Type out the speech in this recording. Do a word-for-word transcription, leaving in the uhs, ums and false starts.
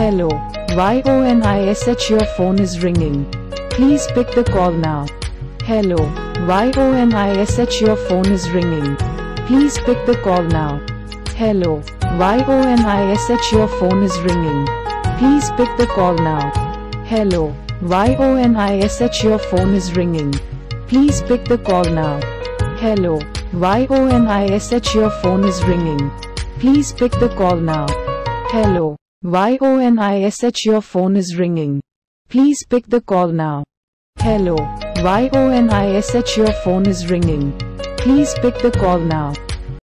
Hello, Yonish, your phone is ringing. Please pick the call now. Hello, Yonish, your phone is ringing. Please pick the call now. Hello, Yonish, your phone is ringing. Please pick the call now. Hello, Yonish, your phone is ringing. Please pick the call now. Hello, Yonish, your phone is ringing. Please pick the call now. Hello, Yonish, your phone is ringing. Please pick the call now. Hello, Yonish, your phone is ringing. Please pick the call now.